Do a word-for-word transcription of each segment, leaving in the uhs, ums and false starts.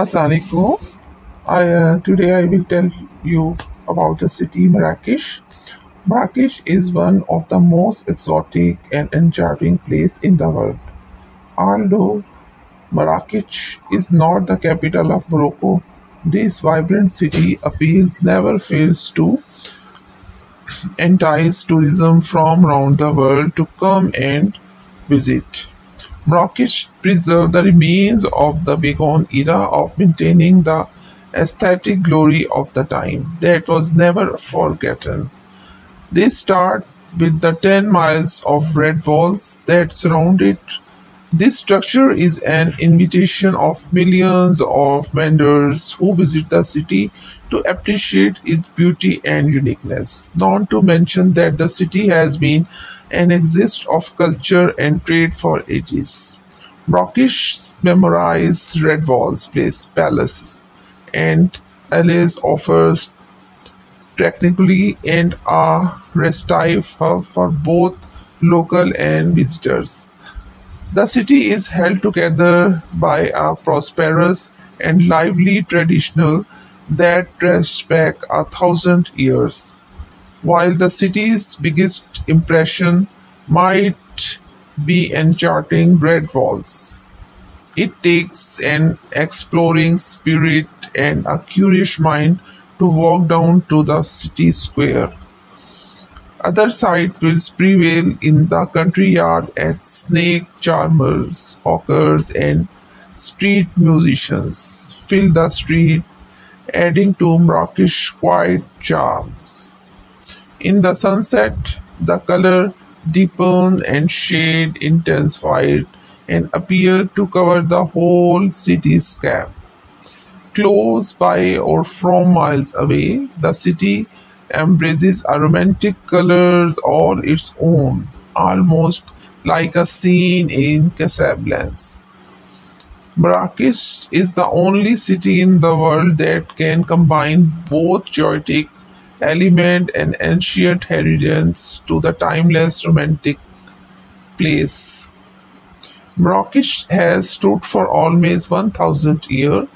Assalamualaikum. I, uh, today I will tell you about the city Marrakech. Marrakech is one of the most exotic and enchanting places in the world. Although Marrakech is not the capital of Morocco, this vibrant city appeals never fails to entice tourism from around the world to come and visit. Marrakech preserves the remains of the bygone era of maintaining the aesthetic glory of the time that was never forgotten. They start with the ten miles of red walls that surround it. This structure is an invitation of millions of vendors who visit the city to appreciate its beauty and uniqueness. Not to mention that the city has been an exist of culture and trade for ages. Marrakech's memorized red walls, place, palaces, and alleys offers technically and a restive hub for both local and visitors. The city is held together by a prosperous and lively tradition that stretches back a thousand years. While the city's biggest impression might be enchanting red walls, it takes an exploring spirit and a curious mind to walk down to the city square. Other sight will prevail in the country yard at snake charmers, hawkers, and street musicians fill the street, adding to Marrakech's quiet charms. In the sunset, the color deepened and shade intensified and appeared to cover the whole cityscape. Close by or from miles away, the city embraces a romantic colors all its own, almost like a scene in Casablanca. Marrakech is the only city in the world that can combine both poetic element and ancient heritage to the timeless romantic place. Marrakech has stood for almost one thousand years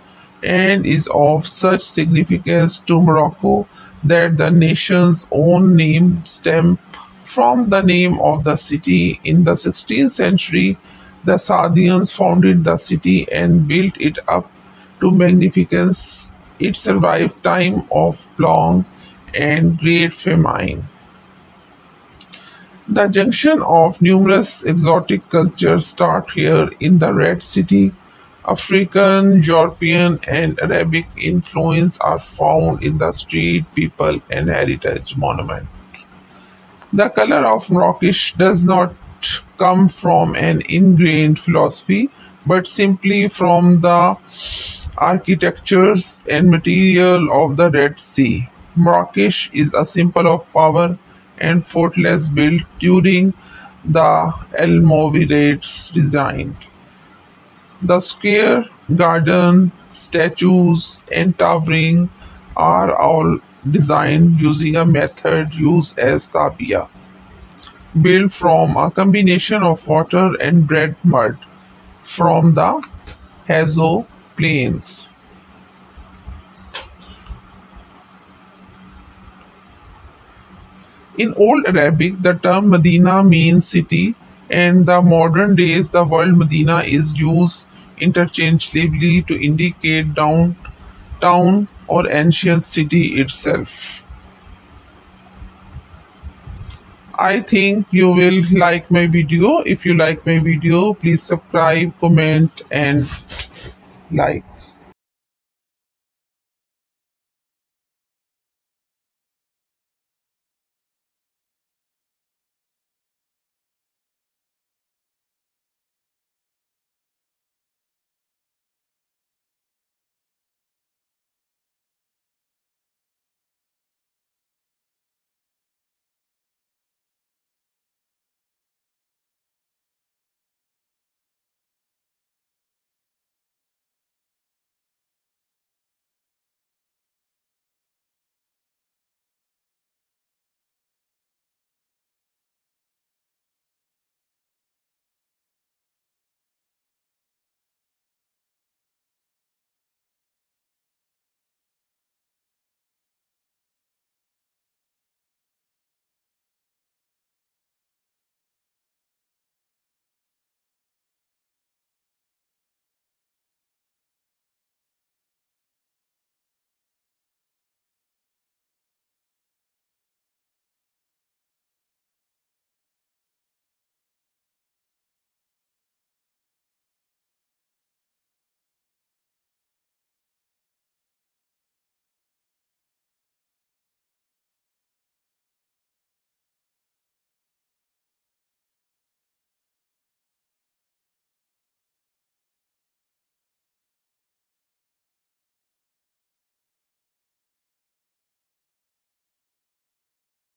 and is of such significance to Morocco that the nation's own name stems from the name of the city. In the sixteenth century, the Saadians founded the city and built it up to magnificence. It survived time of long and great famine. The junction of numerous exotic cultures start here in the Red City. African, European, and Arabic influence are found in the street, people, and heritage monument. The color of Marrakech does not come from an ingrained philosophy, but simply from the architectures and material of the Red Sea. Marrakech is a symbol of power and fortress built during the Almoravids design. The square, garden, statues, and towering are all designed using a method used as Tabia, built from a combination of water and bread mud from the Hazo plains. In Old Arabic, the term Medina means city, and the modern days the word Medina is used interchangeably to indicate downtown or ancient city itself. I think you will like my video. If you like my video, please subscribe, comment, and like.